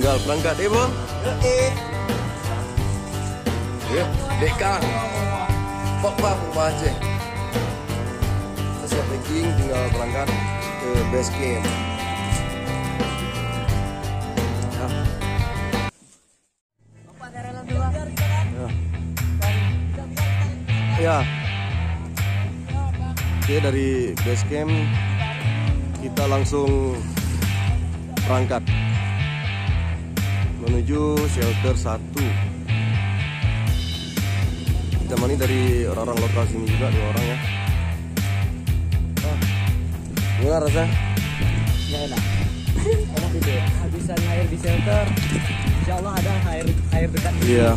Tunggal berangkat, Bang? Ya, dek Kang. Papa rumah aja. Saya packing tinggal berangkat ke base camp. Ya. Oke, dari base camp kita langsung berangkat menuju shelter 1. Ditemani dari orang-orang lokal sini juga, 2 orang ya. Gimana rasanya? Ya enak. Enak gitu ya. Habisan air di shelter. Insya Allah ada air dekat. Iya.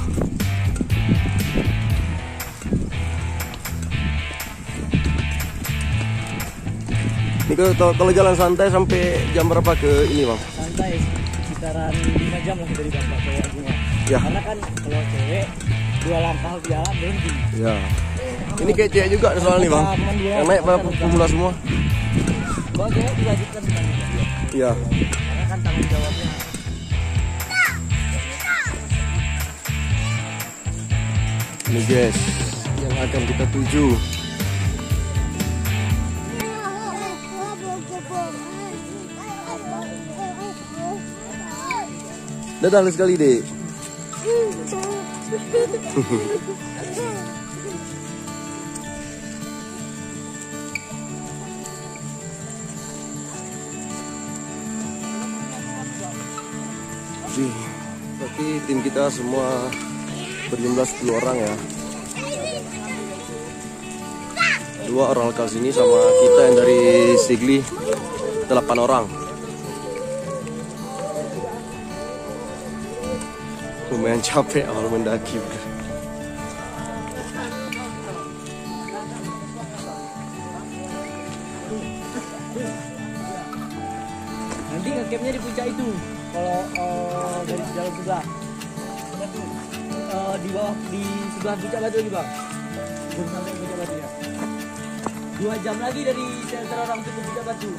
Ini kalau jalan santai sampai jam berapa ke ini, Bang? Santai sekitaran 5 jam lah dari Bapak saya semua. Ya. Karena kan kalau cewek 2 langkah jalan berhenti. Ya. Ini kayak cewek juga soalnya nih, Bang. Yang naik pada pemula semua. Kalau cewek dilanjutkan sekarang. Ya. Karena kan tanggung jawabnya. Ini guys, yang akan kita tuju. Dadah lagi sekali, Dek. Tapi tim kita semua berjumlah 10 orang ya. 2 orang lokal sini sama kita yang dari Sigli, 8 orang. Lumayan capek awal mendaki. Nanti nge-campnya di puncak itu. Kalau dari jalan sebelah di bawah, di sebelah puncak batu lagi, Bang. Belum sampai puncak batu ya. 2 jam lagi dari shelter orang ke puncak batu.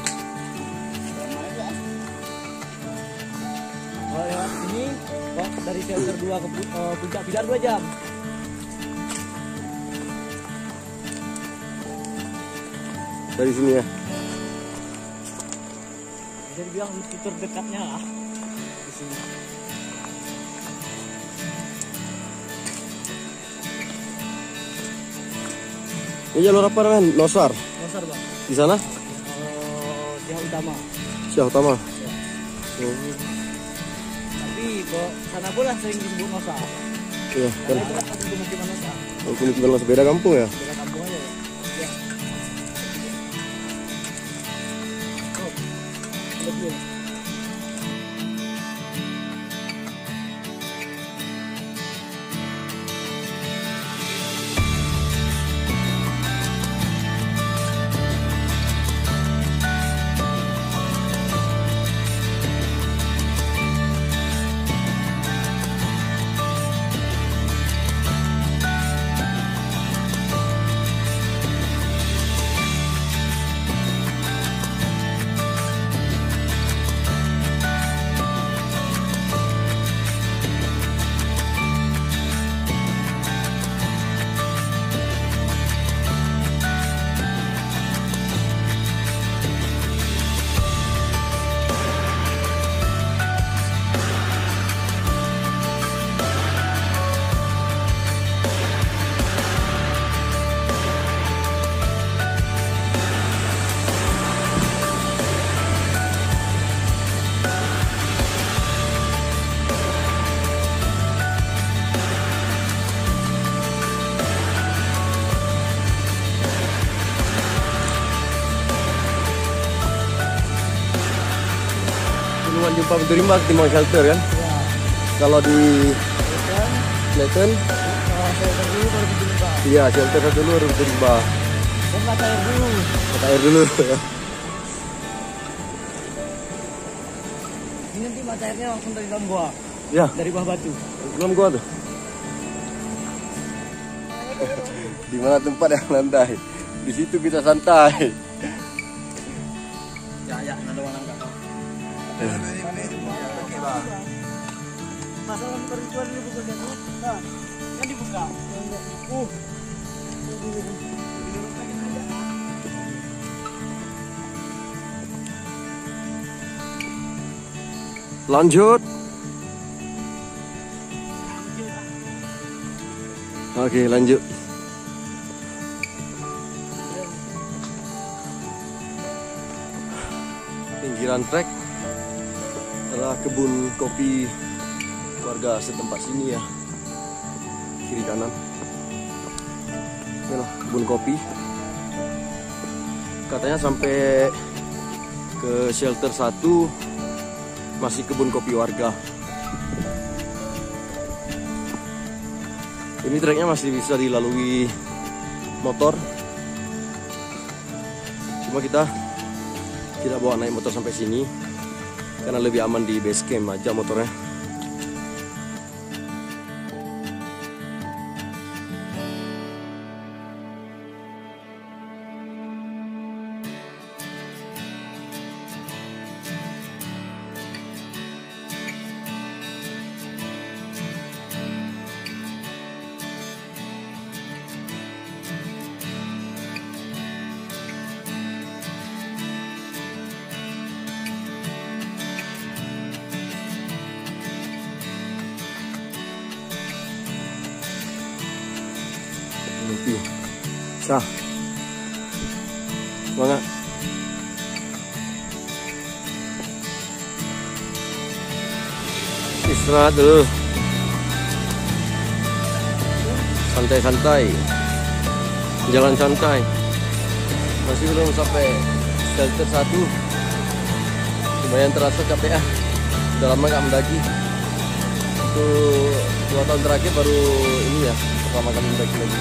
Kalau lewat sini, kok dari shelter 2 ke puncak Pilar 2 jam. Dari sini ya. Bisa dibilang fitur dekatnya lah di sini. Ini jalur apa namanya? Nosar. Nosar, Bang. Di sana? Syah Utama. Syah Utama. Ya. Kok sana pula sering disebut Nosar. Iya, kan. Pemukiman Nosar. Pemukiman Nosar, beda kampung ya? Beda kampung aja ya. Iya. Oh, betul. Jumpa Pintu Rimba di Mall Shelter kan? Ya. Kalau di Leton, shelter dulu baru Pintu Rimba. Iya, shelter dulu baru Pintu Rimba. Dan mata air dulu. Mata air dulu. Ini nanti mata airnya langsung dari dalam gua. Ya. Dari bawah batu. Dalam gua tuh. Di mana tempat yang landai? Di situ kita santai. Ya, ya, ada orang enggak tahu. Masalah perjuangan dibuka dulu. Nah, yang dibuka. Lanjut. Oke, lanjut. Pinggiran trek adalah kebun kopi warga setempat sini ya. Kiri kanan. Inilah kebun kopi. Katanya sampai ke shelter 1 masih kebun kopi warga. Ini treknya masih bisa dilalui motor, cuma kita tidak bawa naik motor sampai sini karena lebih aman di base camp aja motornya. Sah, semangat. Istirahat dulu, santai-santai, jalan santai. Masih belum sampai shelter 1. Lumayan terasa capek ya. Udah lama nggak mendaki. Itu 2 tahun terakhir baru ini ya, pertama kali mendaki lagi.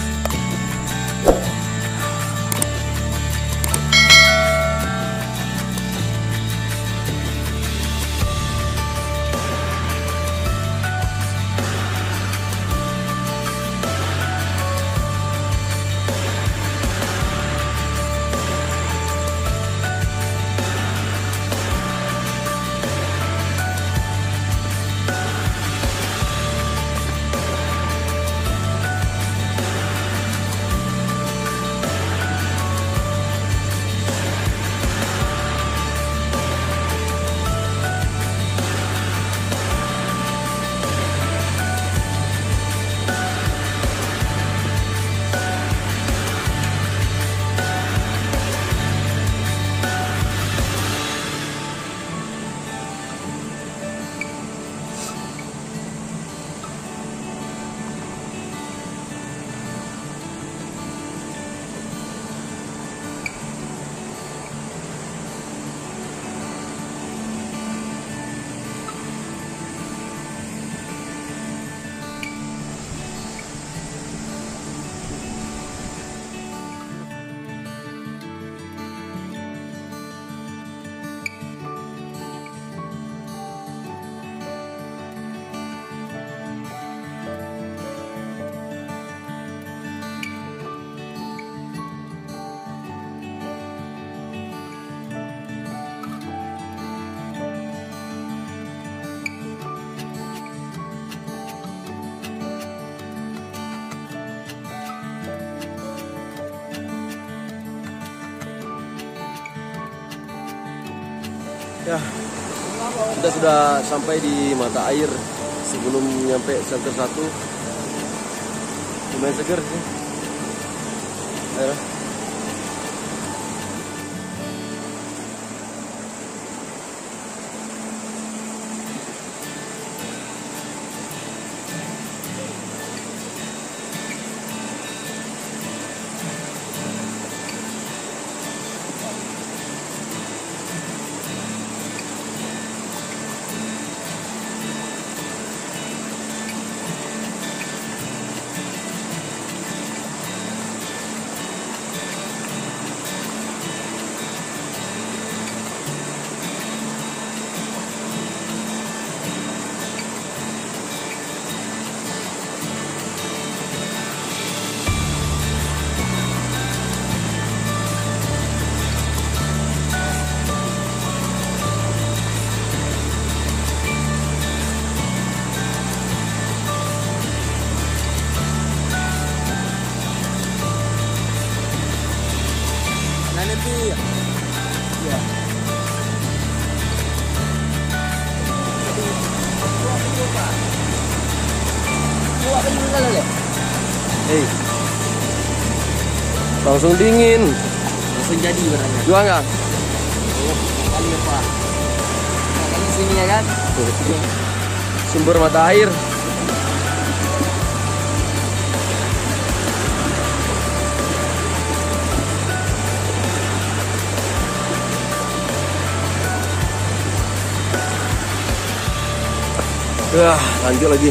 Ya, kita sudah sampai di mata air sebelum nyampe shelter 1. Lumayan seger sih. Ayo. Haleluya. Ya. Hey. Langsung dingin. Langsung jadi barangnya. Dua enggak? Kali ya, Pak. Kali sini ya kan? Sumber mata air. Wah, lanjut lagi.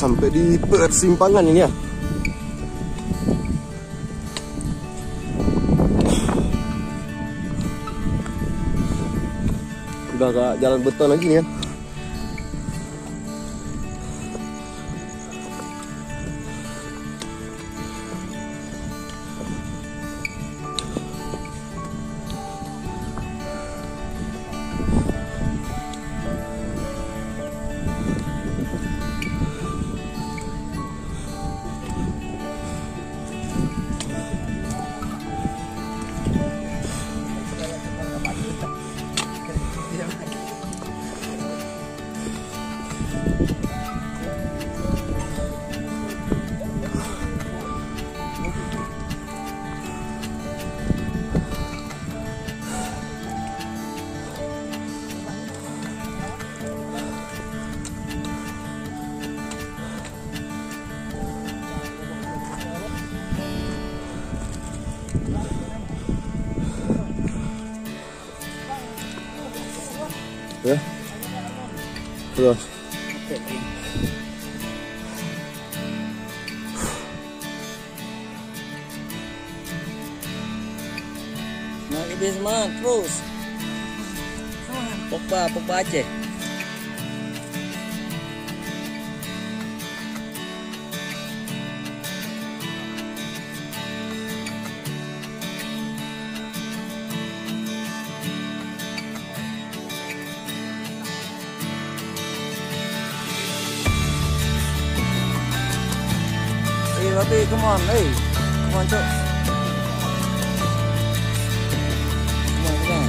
Sampai di persimpangan ini ya. Udah gak jalan beton lagi nih ya. Ya. Terus. Nah, ini semangat terus. Pokpa Aceh. Tapi come on cok. Come on.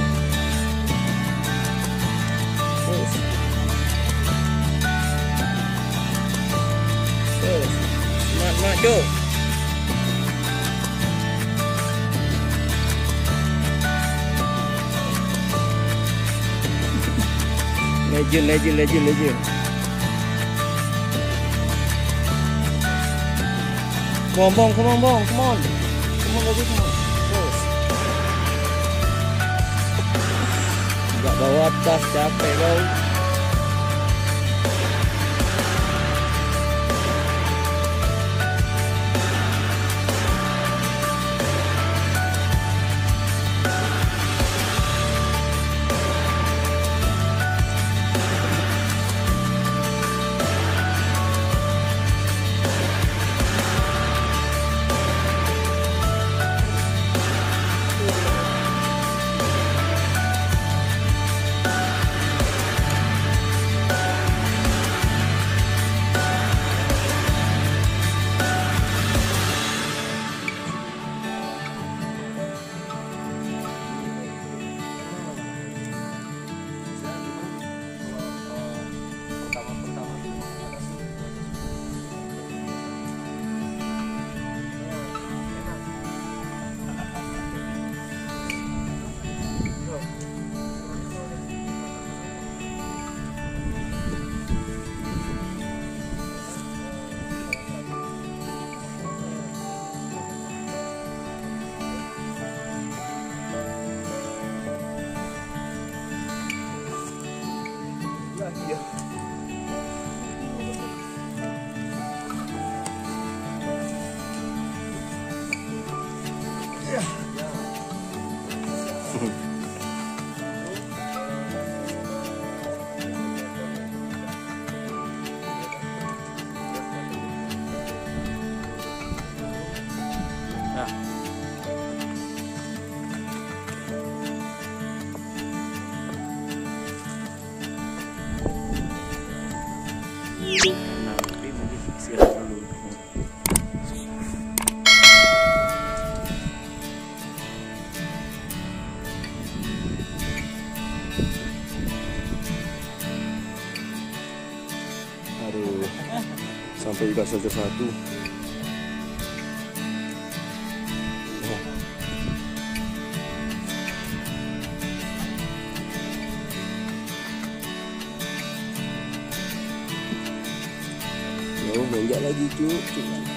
Terus. Semangat cok. Legend. Come on, bong. Come on. Terus. Gak bawa tas, capek bau. dia. Nah, tapi mungkin istirahat dulu. Aduh, sampai juga saja satu. Menjak lagi, cu.